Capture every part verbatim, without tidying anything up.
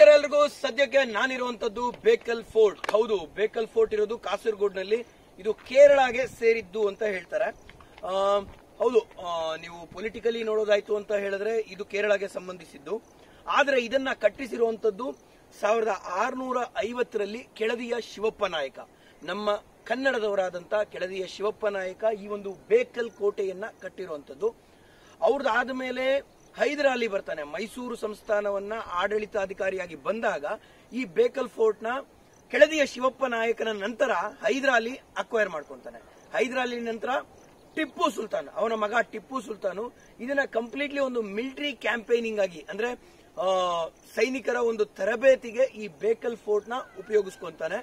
ನಮಸ್ಕಾರ ಎಲ್ಲರಿಗೂ. ಸದ್ಯಕ್ಕೆ ನಾನಿರುವಂತದ್ದು ಬೇಕಲ್ ಫೋರ್ಟ್. ಹೌದು, ಬೇಕಲ್ ಫೋರ್ಟ್ ಇರೋದು ಕಾಸರಗೋಡ್ನಲ್ಲಿ. ಇದು ಕೇರಳಗೆ ಸೇರಿದ್ದು ಅಂತ ಹೇಳ್ತಾರೆ. ಹೌದು, ನೀವು ಪೊಲಿಟಿಕಲಿ ನೋಡೋದಾಯ್ತು ಅಂತ ಹೇಳಿದ್ರೆ ಇದು ಕೇರಳಗೆ ಸಂಬಂಧಿಸಿದ್ದು. ಆದ್ರೆ ಇದನ್ನ ಕಟ್ಟಿಸಿರುವಂತದ್ದು ಸಾವಿರದ ಆರುನೂರ ಐವತ್ತರಲ್ಲಿ ಕೆಳದಿಯ ಶಿವಪ್ಪ ನಾಯಕ, ನಮ್ಮ ಕನ್ನಡದವರಾದಂತ ಕೆಳದಿಯ ಶಿವಪ್ಪ ನಾಯಕ ಈ ಒಂದು ಬೇಕಲ್ ಕೋಟೆಯನ್ನ ಕಟ್ಟಿರುವಂತದ್ದು. ಅವ್ರದ್ದು ಆದ್ಮೇಲೆ ಹೈದರಾಲಿ ಬರ್ತಾನೆ. ಮೈಸೂರು ಸಂಸ್ಥಾನವನ್ನ ಆಡಳಿತಾಧಿಕಾರಿಯಾಗಿ ಬಂದಾಗ ಈ ಬೇಕಲ್ ಫೋರ್ಟ್ ನ ಕೆಳದಿಯ ಶಿವಪ್ಪ ನಾಯಕನ ನಂತರ ಹೈದರಾಲಿ ಅಕ್ವೈರ್ ಮಾಡ್ಕೊಂತಾನೆ. ಹೈದರಾಲಿ ನಂತರ ಟಿಪ್ಪು ಸುಲ್ತಾನ್, ಅವನ ಮಗ ಟಿಪ್ಪು ಸುಲ್ತಾನು ಇದನ್ನ ಕಂಪ್ಲೀಟ್ಲಿ ಒಂದು ಮಿಲಿಟರಿ ಕ್ಯಾಂಪೇನಿಂಗ್ ಆಗಿ, ಅಂದ್ರೆ ಸೈನಿಕರ ಒಂದು ತರಬೇತಿಗೆ ಈ ಬೇಕಲ್ ಫೋರ್ಟ್ ನ ಉಪಯೋಗಿಸ್ಕೊಂತಾನೆ.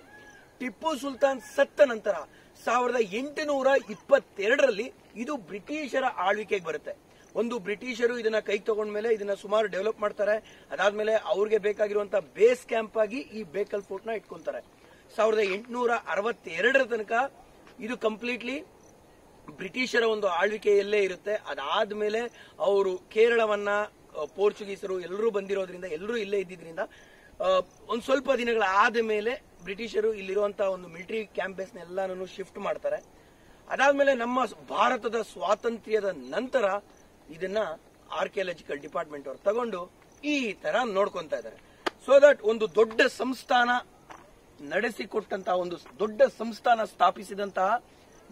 ಟಿಪ್ಪು ಸುಲ್ತಾನ್ ಸತ್ತ ನಂತರ ಸಾವಿರದ ಎಂಟುನೂರ ಇಪ್ಪತ್ತೆರಡರಲ್ಲಿ ಇದು ಬ್ರಿಟಿಷರ ಆಳ್ವಿಕೆಗೆ ಬರುತ್ತೆ. ಒಂದು ಬ್ರಿಟಿಷರು ಇದನ್ನ ಕೈಗೆ ತಗೊಂಡ್ಮೇಲೆ ಇದನ್ನ ಸುಮಾರು ಡೆವಲಪ್ ಮಾಡ್ತಾರೆ. ಅದಾದ್ಮೇಲೆ ಅವ್ರಿಗೆ ಬೇಕಾಗಿರುವಂತಹ ಬೇಸ್ ಕ್ಯಾಂಪ್ ಆಗಿ ಈ ಬೇಕಲ್ ಫೋರ್ಟ್ ನ ಇಟ್ಕೊಂತಾರೆ. ಸಾವಿರದ ಎಂಟುನೂರ ಅರವತ್ತೆರಡರ ತನಕ ಇದು ಕಂಪ್ಲೀಟ್ಲಿ ಬ್ರಿಟಿಷರ ಒಂದು ಆಳ್ವಿಕೆಯಲ್ಲೇ ಇರುತ್ತೆ. ಅದಾದ್ಮೇಲೆ ಅವರು ಕೇರಳವನ್ನ ಪೋರ್ಚುಗೀಸರು ಎಲ್ಲರೂ ಬಂದಿರೋದ್ರಿಂದ, ಎಲ್ಲರೂ ಇಲ್ಲೇ ಇದ್ದಿದ್ರಿಂದ, ಒಂದ್ ಸ್ವಲ್ಪ ದಿನಗಳ ಆದ್ಮೇಲೆ ಬ್ರಿಟಿಷರು ಇಲ್ಲಿರುವಂತಹ ಒಂದು ಮಿಲಿಟರಿ ಕ್ಯಾಂಪಸ್ ಎಲ್ಲಾನು ಶಿಫ್ಟ್ ಮಾಡ್ತಾರೆ. ಅದಾದ್ಮೇಲೆ ನಮ್ಮ ಭಾರತದ ಸ್ವಾತಂತ್ರ್ಯದ ನಂತರ ಇದನ್ನ ಆರ್ಕಿಯಾಲಜಿಕಲ್ ಡಿಪಾರ್ಟ್ಮೆಂಟ್ ಅವರು ತಗೊಂಡು ಈ ತರ ನೋಡ್ಕೊಂತ ಇದ್ದಾರೆ. ಸೊ ದಟ್ ಒಂದು ದೊಡ್ಡ ಸಂಸ್ಥಾನ ನಡೆಸಿಕೊಟ್ಟಂತಹ, ಒಂದು ದೊಡ್ಡ ಸಂಸ್ಥಾನ ಸ್ಥಾಪಿಸಿದಂತಹ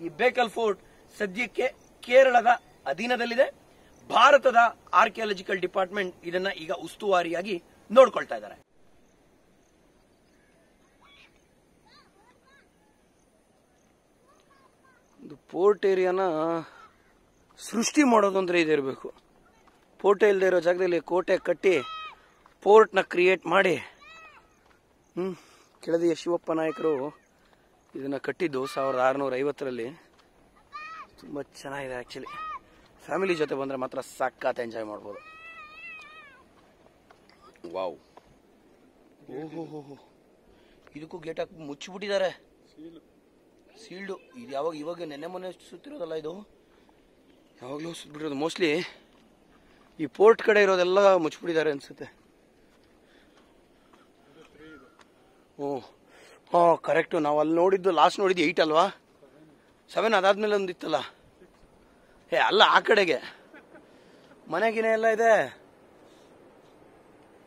ಈ ಬೇಕಲ್ ಫೋರ್ಟ್ ಸದ್ಯಕ್ಕೆ ಕೇರಳದ ಅಧೀನದಲ್ಲಿದೆ. ಭಾರತದ ಆರ್ಕಿಯಾಲಜಿಕಲ್ ಡಿಪಾರ್ಟ್ಮೆಂಟ್ ಇದನ್ನ ಈಗ ಉಸ್ತುವಾರಿಯಾಗಿ ನೋಡ್ಕೊಳ್ತಾ ಇದ್ದಾರೆ. ಪೋರ್ಟ್ ಏರಿಯಾನ ಸೃಷ್ಟಿ ಮಾಡೋದು ಅಂದರೆ ಇದಿರಬೇಕು. ಫೋಟೋ ಇಲ್ಲದೆ ಇರೋ ಜಾಗದಲ್ಲಿ ಕೋಟೆ ಕಟ್ಟಿ ಪೋರ್ಟ್ನ ಕ್ರಿಯೇಟ್ ಮಾಡಿ ಹ್ಞೂ ಕೆಳದಿಯ ಶಿವಪ್ಪ ನಾಯಕರು ಇದನ್ನು ಕಟ್ಟಿದ್ದು ಸಾವಿರದ ಆರುನೂರ ಐವತ್ತರಲ್ಲಿ. ತುಂಬ ಚೆನ್ನಾಗಿದೆ ಆ್ಯಕ್ಚುಲಿ. ಫ್ಯಾಮಿಲಿ ಜೊತೆ ಬಂದರೆ ಮಾತ್ರ ಸಖತ್ ಎಂಜಾಯ್ ಮಾಡ್ಬೋದು. ವಾವ್! ಓಹೋ, ಇದಕ್ಕೂ ಗೇಟ್ ಹಾಕಿ ಮುಚ್ಚಿಬಿಟ್ಟಿದ್ದಾರೆ. ಸೀಲ್ಡು. ಇದು ಯಾವಾಗ ಇವಾಗ ನೆನ್ನೆ ಮೊನ್ನೆ ಸುತ್ತಿರೋದಲ್ಲ, ಇದು ಯಾವಾಗಲೂ ಸುತ್ತಿಬಿಟ್ಟಿರೋದು. ಮೋಸ್ಟ್ಲಿ ಈ ಪೋರ್ಟ್ ಕಡೆ ಇರೋದೆಲ್ಲ ಮುಚ್ಚಿಬಿಟ್ಟಿದ್ದಾರೆ ಅನಿಸುತ್ತೆ. ಓ ಹಾಂ, ಕರೆಕ್ಟು. ನಾವು ಅಲ್ಲಿ ನೋಡಿದ್ದು, ಲಾಸ್ಟ್ ನೋಡಿದ್ದು ಏಯ್ಟ್ ಅಲ್ವಾ? ಸೆವೆನ್ ಅದಾದ್ಮೇಲೆ ಒಂದು ಇತ್ತಲ್ಲ. ಏ ಅಲ್ಲ, ಆ ಕಡೆಗೆ ಮನೆಗಿನೇ ಎಲ್ಲ ಇದೆ.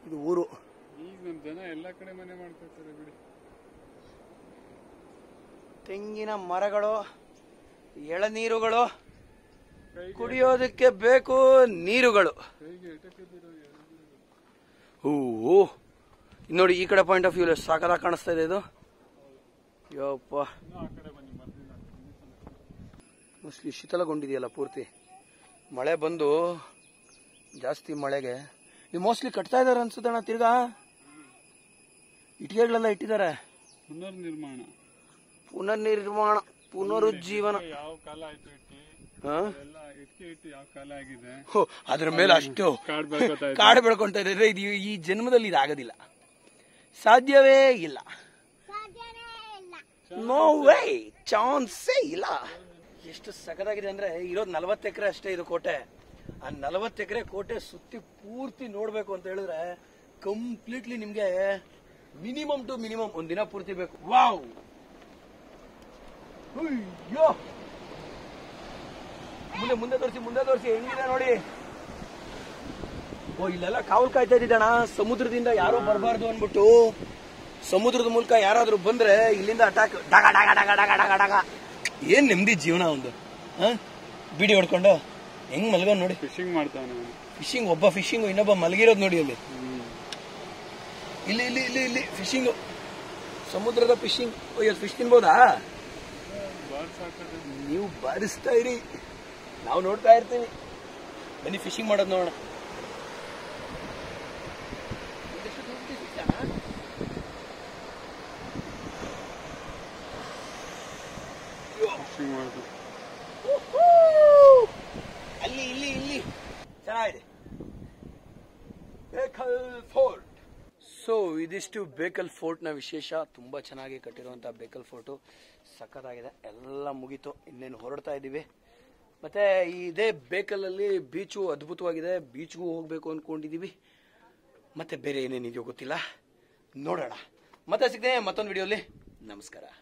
ಇದು ಊರು. ತೆಂಗಿನ ಮರಗಳು, ಎಳನೀರುಗಳು, ಕುಡಿಯೋದಕ್ಕೆ ಬೇಕು ನೀರುಗಳು. ಹೂವು ನೋಡಿ, ಈ ಕಡೆ ಪಾಯಿಂಟ್ ಆಫ್ ವ್ಯೂ ಸಾಕಾಗಿ ಕಾಣಿಸ್ತಾ ಇದೆ. ಇದು ಯಪ್ಪ, ಮೋಸ್ಟ್ಲಿ ಶೀತಲಗೊಂಡಿದೆಯಲ್ಲ ಪೂರ್ತಿ. ಮಳೆ ಬಂದು, ಜಾಸ್ತಿ ಮಳೆಗೆ ಇದು ಮೋಸ್ಟ್ಲಿ ಕಟ್ತಾ ಇದಾರೆ ಅನ್ಸುತ್ತಣ್ಣ. ತಿರ್ಗಾ ಇಟ್ಟಿಗೆಗಳೆಲ್ಲ ಇಟ್ಟಿದ್ದಾರೆ. ಪುನರ್ನಿರ್ಮಾಣ ಪುನರ್ನಿರ್ಮಾಣ ಪುನರುಜ್ಜೀವನ. ಯಾವ ಕಾಲ ಆಯ್ತು ಇಟ್ಟಿ? ಅದ್ರ ಮೇಲೆ ಅಷ್ಟು ಕಾಡು ಬೆಳ್ಕೊಂತ ಇದ್ರೆ ಇದು ಈ ಜನ್ಮದಲ್ಲಿ ಇದಾಗೋದಿಲ್ಲ, ಸಾಧ್ಯವೇ ಇಲ್ಲ. ನೋ ವೇ, ಚಾನ್ಸೇ ಇಲ್ಲ. ಎಷ್ಟು ಸಖತ್ತಾಗಿದೆ ಅಂದ್ರೆ, ಇರೋದು ನಲವತ್ತು ಎಕರೆ ಅಷ್ಟೇ ಇದು ಕೋಟೆ. ಆ ನಲವತ್ತು ಎಕರೆ ಕೋಟೆ ಸುತ್ತಿ ಪೂರ್ತಿ ನೋಡ್ಬೇಕು ಅಂತ ಹೇಳಿದ್ರೆ ಕಂಪ್ಲೀಟ್ಲಿ ನಿಮ್ಗೆ ಮಿನಿಮಮ್ ಟು ಮಿನಿಮಮ್ ಒಂದ್ ದಿನ ಪೂರ್ತಿ ಬೇಕು. ವಾವ್! ಅಯ್ಯೋ, ಮುಂದೆ ಮುಂದೆ ತೋರಿಸಿ, ಮುಂದೆ ತೋರಿಸಿ, ಹೆಂಗಿದೆ ನೋಡಿ. ಓ, ಇಲ್ಲೆಲ್ಲ ಕಾವಲ್ ಕಾಯ್ತಾ ಇದ್ದಿದ್ದಣ್ಣ. ಸಮುದ್ರದಿಂದ ಯಾರೋ ಬರಬಾರ್ದು ಅನ್ಬಿಟ್ಟು ಸಮುದ್ರದ ಮೂಲಕ ಯಾರಾದ್ರೂ ಬಂದ್ರೆ ಇಲ್ಲಿಂದ ಅಟ್ಯಾಕ್. ಡಗ ಡಗ ಡಗ ಡಗ ಡಗ ಡಗ. ಏನ್ ನೆಮ್ಮದಿ ಜೀವನ ಒಂದು. ಹ, ಬಿಡಿ ಹೊಡ್ಕೊಂಡು ಹೆಂಗ್ ಮಲ್ಗೊಂಡ್ ನೋಡಿ. ಫಿಶಿಂಗ್ ಮಾಡ್ತಾನೆ. ಫಿಶಿಂಗ್ ಒಬ್ಬ ಫಿಶಿಂಗು, ಇನ್ನೊಬ್ಬ ಮಲಗಿರೋದು ನೋಡಿ ಅಲ್ಲಿ. ಇಲ್ಲಿ ಇಲ್ಲಿ ಇಲ್ಲಿ ಇಲ್ಲಿ ಫಿಶಿಂಗು, ಸಮುದ್ರದ ಫಿಶಿಂಗ್. ಓ, ಇಲ್ಲಿ ಫಿಶ್ ತಿನ್ಬೋದಾ? ನೀವು ಬಾರಿಸ್ತಾ ಇರಿ, ನಾವು ನೋಡ್ತಾ ಇರ್ತೀವಿ. ಬನ್ನಿ ಫಿಶಿಂಗ್ ಮಾಡೋದು ನೋಡೋಣ. ಅಲ್ಲಿ ಇಲ್ಲಿ ಇಲ್ಲಿ ಚೆನ್ನಾಗಿದೆ ಬೇಕಲ್ ಫೋರ್ಟ್. ಸೊ ಇದಿಷ್ಟು ಬೇಕಲ್ ಫೋರ್ಟ್ನ ವಿಶೇಷ. ತುಂಬ ಚೆನ್ನಾಗಿ ಕಟ್ಟಿರುವಂಥ ಬೇಕಲ್ ಫೋರ್ಟು ಸಖತ್ತಾಗಿದೆ. ಎಲ್ಲ ಮುಗೀತು, ಇನ್ನೇನು ಹೊರಡ್ತಾ ಇದ್ದೀವಿ. ಮತ್ತೆ ಇದೇ ಬೇಕಲಲ್ಲಿ ಬೀಚು ಅದ್ಭುತವಾಗಿದೆ. ಬೀಚ್ಗೂ ಹೋಗಬೇಕು ಅಂದ್ಕೊಂಡಿದ್ದೀವಿ. ಮತ್ತೆ ಬೇರೆ ಏನೇನಿದೆಯೋ ಗೊತ್ತಿಲ್ಲ. नोड़ोण मत सिगते मत्तोंदु विडियोल्लि नमस्कार।